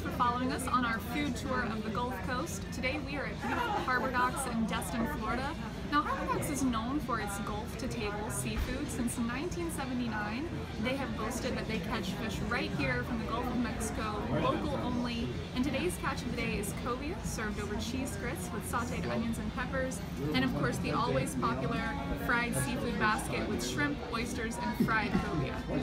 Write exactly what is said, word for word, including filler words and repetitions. Thanks for following us on our food tour of the Gulf Coast. Today we are at beautiful Harbor Docks in Destin, Florida. Now Harbor Docks is known for its Gulf-to-table seafood. Since nineteen seventy-nine, they have boasted that they catch fish right here from the Gulf of Mexico, local only. And today's catch of the day is cobia, served over cheese grits with sauteed onions and peppers, and of course the always popular fried seafood basket with shrimp, oysters, and fried cobia.